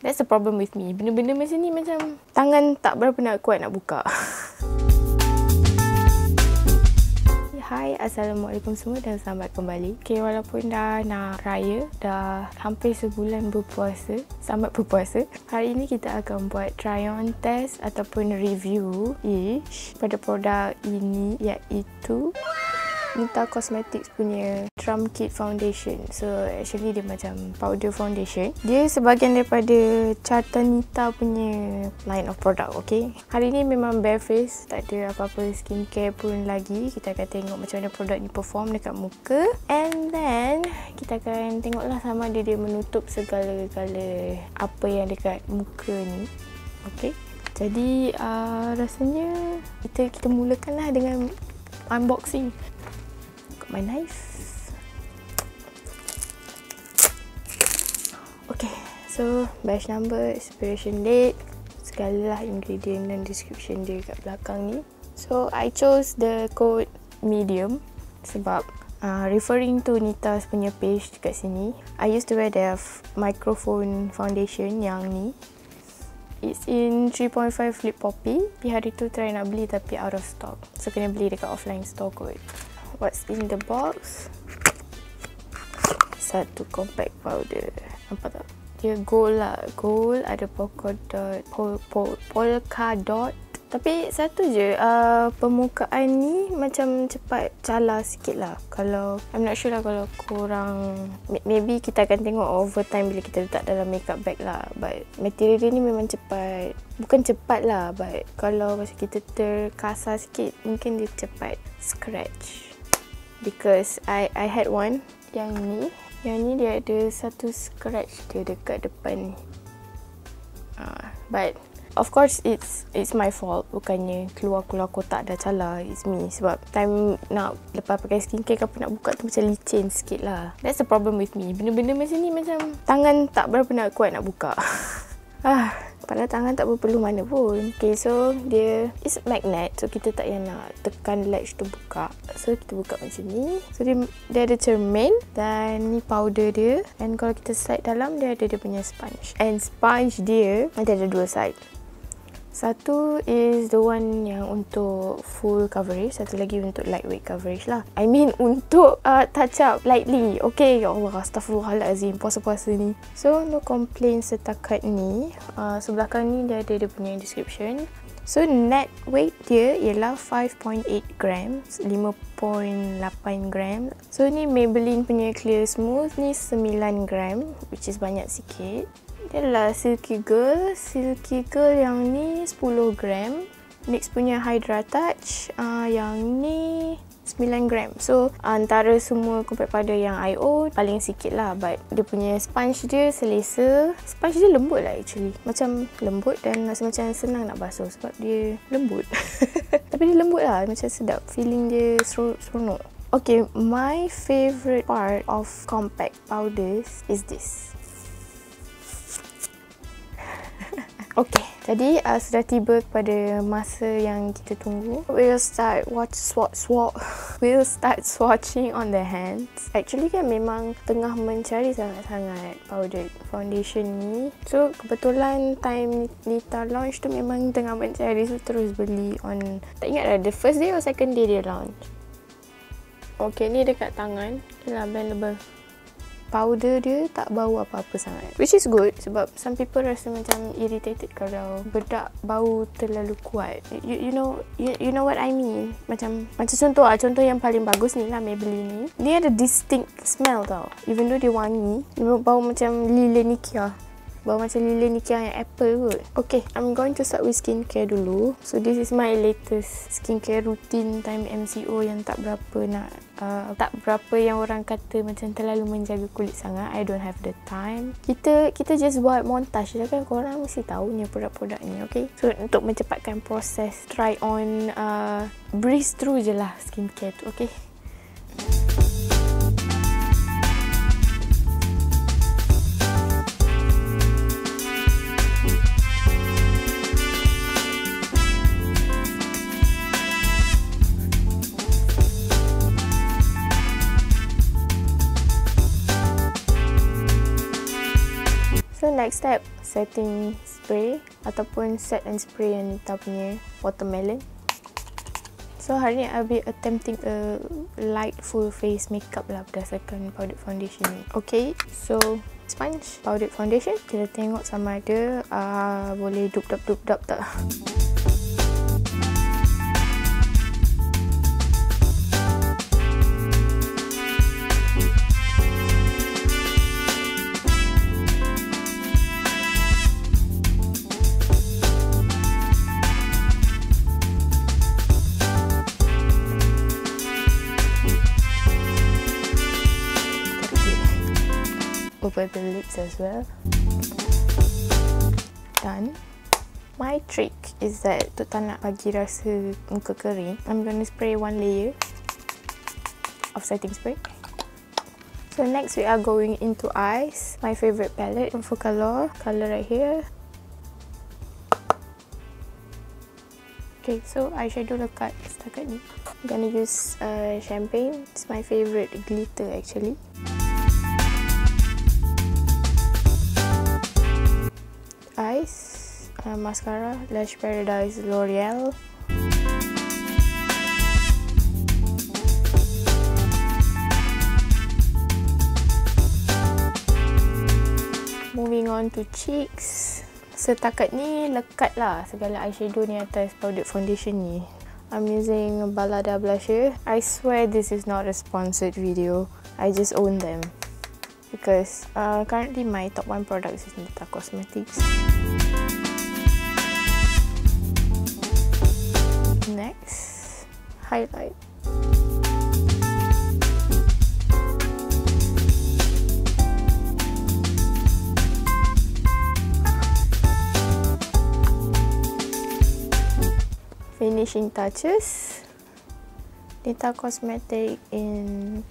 That's the problem with me. Benda-benda macam ni macam tangan tak berapa nak kuat nak buka. Hai, Assalamualaikum semua dan selamat kembali. Okay, walaupun dah nak raya, dah hampir sebulan berpuasa, selamat berpuasa. Hari ini kita akan buat try on test ataupun review-ish pada produk ini, iaitu Nita Cosmetics punya Drum Kit Foundation. So actually dia macam powder foundation. Dia sebahagian daripada carta Nita punya line of product. Okay, hari ni memang bare face, tak ada apa-apa skincare pun lagi. Kita akan tengok macam mana produk ni perform dekat muka, and then kita akan tengoklah sama ada dia menutup segala-gala apa yang dekat muka ni. Okay, jadi rasanya kita mulakanlah dengan unboxing. Got my knife. Okay, so batch number, expiration date, segalalah ingredient dan description dia kat belakang ni. So I chose the code medium sebab referring to Nita's punya page dekat sini, I used to wear their microphone foundation yang ni. It's in 3.5 Lip Poppy. Hari tu try nak beli tapi out of stock, so kena beli dekat offline store kot. What's in the box? Satu compact powder. Nampak tak? Dia gold lah. Gold, ada polka dot, polka dot. Tapi satu je, permukaan ni macam cepat calar sikit lah. Kalau, I'm not sure lah kalau korang, maybe kita akan tengok over time bila kita letak dalam makeup bag lah. But material dia ni memang cepat. Bukan cepat lah, but kalau macam kita terkasar sikit, mungkin dia cepat scratch. Because I had one. Yang ni dia ada satu scratch dia dekat depan ni. But of course it's my fault. Bukannya keluar kotak dah calar. It's me. Sebab time nak lepas pakai skincare ke apa nak buka tu macam licin sikit lah. That's the problem with me. Benda-benda macam ni macam tangan tak berapa nak kuat nak buka. Padahal tangan tak perlu mana pun. Okay, so dia is magnet, so kita tak payah nak tekan latch tu buka. So kita buka macam ni. So dia ada cermin dan ni powder dia. And kalau kita slide dalam, dia ada dia punya sponge. And sponge dia ada dua side. Satu is the one yang untuk full coverage, satu lagi untuk lightweight coverage lah. I mean untuk touch up lightly. Okay, ya Allah, astaghfirullahalazim, puasa-puasa ni. So no complaint setakat ni. Sebelah kanan ni dia ada dia punya description. So net weight dia ialah 5.8 grams, 5.8 gram. So ni Maybelline punya Clear Smooth ni 9 gram, which is banyak sikit. Dia adalah Silky Girl yang ni 10 gram. Next punya Hydra Touch yang ni 9 gram. So antara semua compact powder yang I own paling sikit lah. But dia punya sponge dia selesa. Sponge dia lembut lah actually. Macam lembut dan rasa macam senang nak basuh sebab dia lembut. Tapi dia lembut lah, macam sedap. Feeling dia seronok. Okay, my favourite part of compact powders is this. Okay, jadi sudah tiba kepada masa yang kita tunggu. We'll start swatching on the hands. Actually kan memang tengah mencari sangat-sangat powder foundation ni. So kebetulan time Nita launch tu memang tengah mencari, so terus beli on, tak ingat dah the first day or second day dia launch. Okay, ni dekat tangan. Dah blendable. Powder dia tak bau apa-apa sangat, which is good sebab some people rasa macam irritated kalau bedak bau terlalu kuat. You know what I mean. Macam contoh yang paling bagus ni lah Maybelline ni. Dia ada distinct smell tau. Even though dia wangi, dia bau macam lilin Nikia. Bau macam lilin Nikia yang apple kot. Okay, I'm going to start with skincare dulu. So this is my latest skincare routine time MCO yang tak berapa nak tak berapa yang orang kata macam terlalu menjaga kulit sangat. I don't have the time. Kita just buat montage je kan. Korang mesti tahu ni produk-produk ni. Okay, so untuk mencepatkan proses try on, breeze through je lah skincare tu. Okay, next step, setting spray ataupun set and spray yang Nita punya watermelon. So hari ni I'll be attempting a light full face makeup lah berdasarkan powdered foundation ni. Okay, so sponge powdered foundation, kita tengok sama ada boleh dup-dup tak. Over the lips as well. Done. My trick is that untuk tak nak bagi rasa muka kering, I'm gonna spray one layer of setting spray. So next we are going into eyes. My favourite palette, for colour right here. Okay, so eyeshadow lekat setakat ni. I'm gonna use champagne. It's my favourite glitter actually. Mascara, Lash Paradise, L'Oreal. Moving on to cheeks. Setakat ni lekat lah segala eyeshadow ni atas powder foundation ni. I'm using Balada Blush here. I swear this is not a sponsored video. I just own them. Because currently my top 1 products is Nita Cosmetics. Next, highlight. Finishing touches. Nita Cosmetics in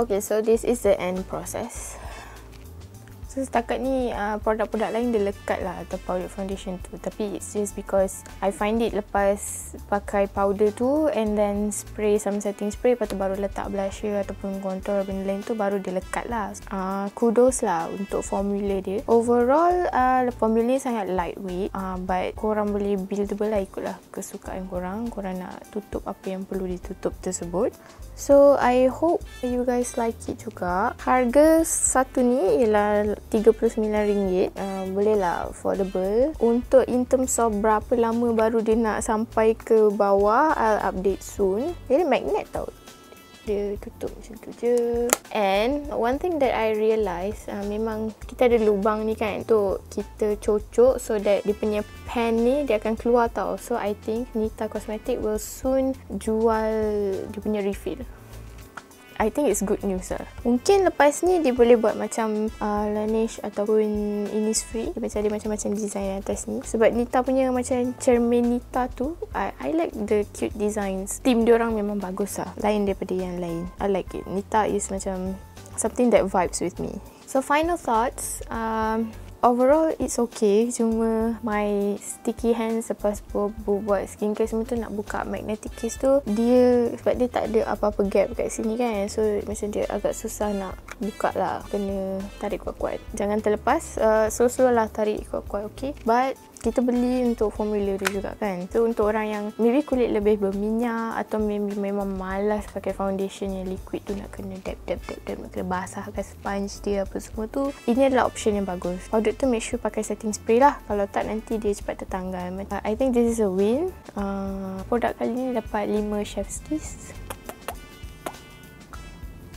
Okay, so this is the end process. So setakat ni produk-produk lain dia lekat lah atau powder foundation tu, tapi it's just because I find it lepas pakai powder tu and then spray some setting spray, lepas tu baru letak blusher ataupun contour benda lain tu baru dia lekat lah. Kudos lah untuk formula dia. Overall formula ni sangat lightweight, but korang boleh buildable lah, ikutlah kesukaan korang. Korang nak tutup apa yang perlu ditutup tersebut. So I hope you guys like it juga. Harga satu ni ialah RM39. Bolehlah affordable. Untuk in terms of berapa lama baru dia nak sampai ke bawah, I'll update soon. Dia magnet tau. Dia tutup macam tu je. And one thing that I realise, memang kita ada lubang ni kan untuk kita cocok so that dia punya pen ni dia akan keluar tau. So I think Nita Cosmetics will soon jual dia punya refill. I think it's good news lah. Mungkin lepas ni dia boleh buat macam Laneige ataupun Innisfree. Dia macam ada macam-macam design atas ni. Sebab Nita punya macam cermin Nita tu, I like the cute designs. Theme diorang memang bagus lah. Lain daripada yang lain. I like it. Nita is macam something that vibes with me. So final thoughts. Overall it's okay, cuma my sticky hands lepas buat skincare semua tu nak buka magnetic case tu, dia sebab dia tak ada apa-apa gap kat sini kan, so macam dia agak susah nak buka lah, kena tarik kuat-kuat, jangan terlepas, slow lah tarik kuat-kuat. Okay, but kita beli untuk formula dia juga kan. So untuk orang yang maybe kulit lebih berminyak atau maybe memang malas pakai foundation yang liquid tu, nak kena dab, nak kena basahkan sponge dia apa semua tu, ini adalah option yang bagus. Powder tu make sure pakai setting spray lah, kalau tak nanti dia cepat tertanggal. I think this is a win. Produk kali ni dapat 5 chef's kiss.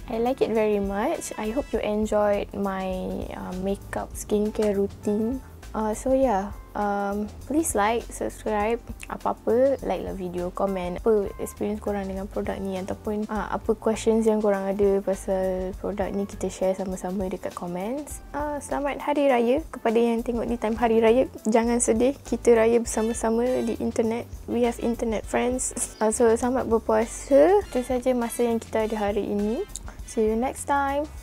I like it very much. I hope you enjoyed my makeup skincare routine. So yeah, please like, subscribe, apa-apa, like lah video, comment apa experience korang dengan produk ni ataupun apa questions yang korang ada pasal produk ni, kita share sama-sama dekat comments. Selamat Hari Raya kepada yang tengok ni time Hari Raya. Jangan sedih, kita raya bersama-sama di internet. We have internet friends. So selamat berpuasa. Itu saja masa yang kita ada hari ini. See you next time.